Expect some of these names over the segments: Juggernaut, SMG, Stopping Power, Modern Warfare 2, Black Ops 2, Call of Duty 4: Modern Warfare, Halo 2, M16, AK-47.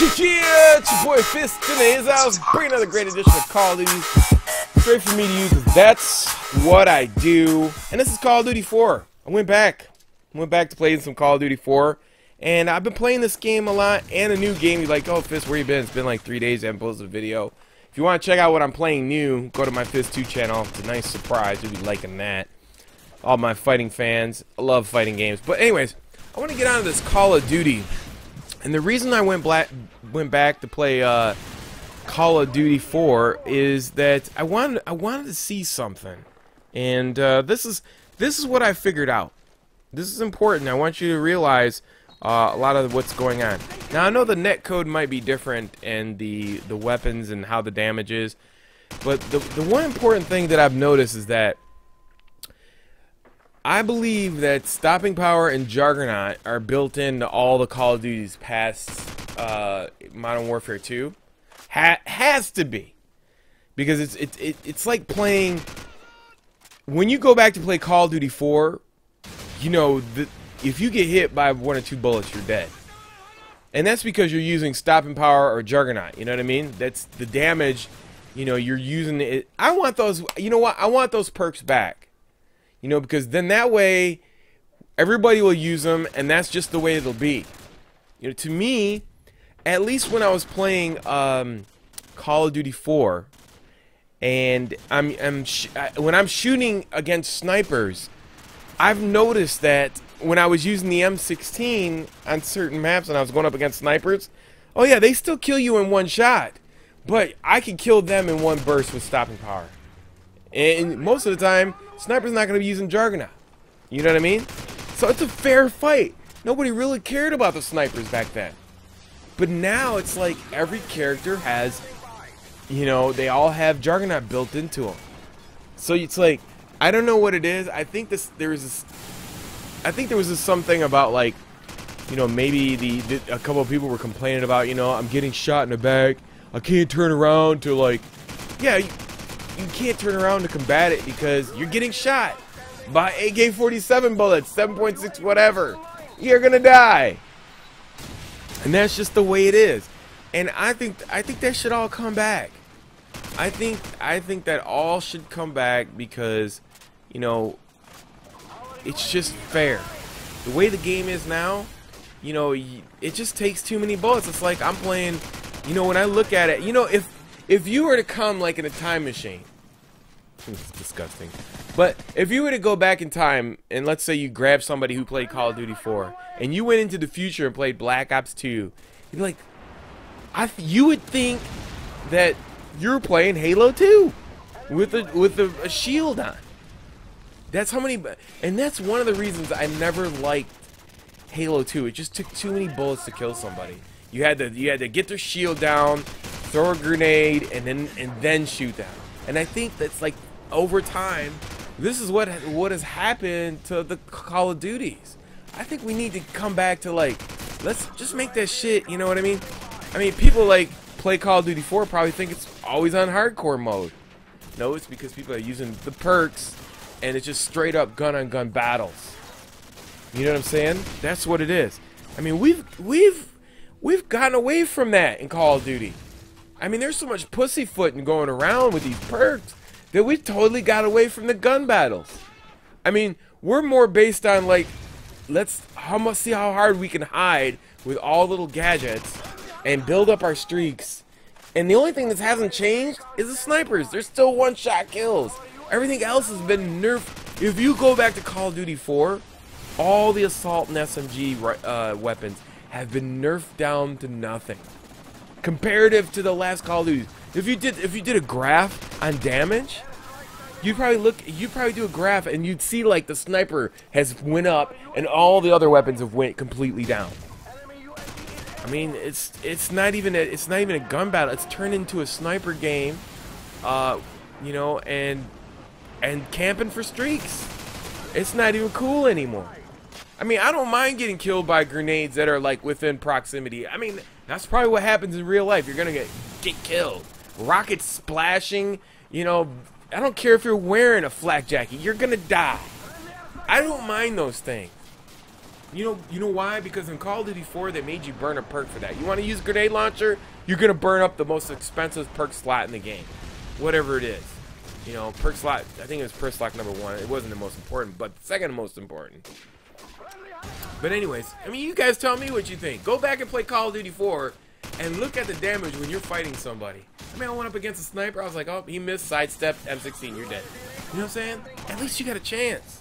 Yeah, it's your boy Fist in his house, bringing another great edition of Call of Duty straight for me to you, because that's what I do. And this is Call of Duty 4. I went back to playing some Call of Duty 4, and I've been playing this game a lot, and a new game. You're like, oh Fist, where you been? It's been like 3 days, I haven't posted a video. If you want to check out what I'm playing new, go to my Fist 2 channel. It's a nice surprise. You'll be liking that. All my fighting fans, I love fighting games. But anyways, I want to get on to this Call of Duty. And the reason I went back to play Call of Duty 4 is that I wanted to see something, and this is what I figured out. This is important. I want you to realize a lot of what's going on. Now I know the netcode might be different, and the weapons and how the damage is, but the one important thing that I've noticed is that I believe that Stopping Power and Juggernaut are built into all the Call of Duty's past Modern Warfare 2. Has to be. Because it's like playing... When you go back to play Call of Duty 4, you know, if you get hit by 1 or 2 bullets, you're dead. And that's because you're using Stopping Power or Juggernaut, you know what I mean? That's the damage, you know, you're using it. I want those, you know what, I want those perks back. You know, because then that way, everybody will use them, and that's just the way it'll be. You know, to me, at least when I was playing Call of Duty 4, and when I'm shooting against snipers, I've noticed that when I was using the M16 on certain maps and I was going up against snipers, oh yeah, they still kill you in 1 shot, but I can kill them in 1 burst with Stopping Power. And most of the time, Sniper's not going to be using Juggernaut. You know what I mean? So it's a fair fight. Nobody really cared about the snipers back then. But now it's like every character has, you know, they all have Juggernaut built into them. So it's like, I don't know what it is. I think there was this something about, like, you know, maybe a couple of people were complaining about, you know, I'm getting shot in the back. I can't turn around to, like, yeah. You can't turn around to combat it because you're getting shot by AK-47 bullets, 7.6 whatever. You're gonna die, and that's just the way it is. And I think that should all come back. I think that all should come back because, you know, it's just fair. The way the game is now, you know, it just takes too many bullets. It's like I'm playing, you know, when I look at it, you know, if you were to come like in a time machine, it's disgusting, but if you were to go back in time and let's say you grab somebody who played Call of Duty 4 and you went into the future and played Black Ops 2, you'd be like, you would think that you're playing Halo 2 with a shield on. That's how many, and that's one of the reasons I never liked Halo 2. It just took too many bullets to kill somebody. You had to get their shield down, throw a grenade, and then shoot them. And I think that's like over time, this is what has happened to the Call of Duties. I think we need to come back to, like, let's just make that shit, you know what I mean? I mean, people like play Call of Duty 4 probably think it's always on hardcore mode. No, it's because people are using the perks and it's just straight up gun on gun battles. You know what I'm saying? That's what it is. I mean, we've gotten away from that in Call of Duty. I mean, there's so much pussyfooting going around with these perks that we totally got away from the gun battles. I mean, we're more based on, like, let's see how hard we can hide with all little gadgets and build up our streaks. And the only thing that hasn't changed is the snipers. They're still 1-shot kills. Everything else has been nerfed. If you go back to Call of Duty 4, all the assault and SMG weapons have been nerfed down to nothing. Comparative to the last Call of Duty, if you did a graph on damage, you'd probably do a graph and you'd see, like, the sniper has went up and all the other weapons have went completely down. I mean, it's not even a gun battle. It's turned into a sniper game, you know, and camping for streaks. It's not even cool anymore. I mean, I don't mind getting killed by grenades that are, like, within proximity. I mean, that's probably what happens in real life. You're gonna get killed. Rockets splashing, you know, I don't care if you're wearing a flak jacket, you're gonna die. I don't mind those things. You know why? Because in Call of Duty 4, they made you burn a perk for that. You want to use grenade launcher? You're going to burn up the most expensive perk slot in the game. Whatever it is. You know, perk slot, I think it was perk slot number 1. It wasn't the most important, but the second most important. But anyways, I mean, you guys tell me what you think. Go back and play Call of Duty 4 and look at the damage when you're fighting somebody. I mean, I went up against a sniper. I was like, oh, he missed, sidestepped, M16, you're dead. You know what I'm saying? At least you got a chance.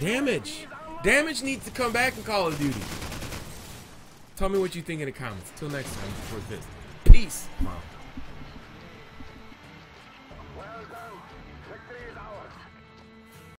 Damage. Damage needs to come back in Call of Duty. Tell me what you think in the comments. Till next time, for this. Peace. Mom.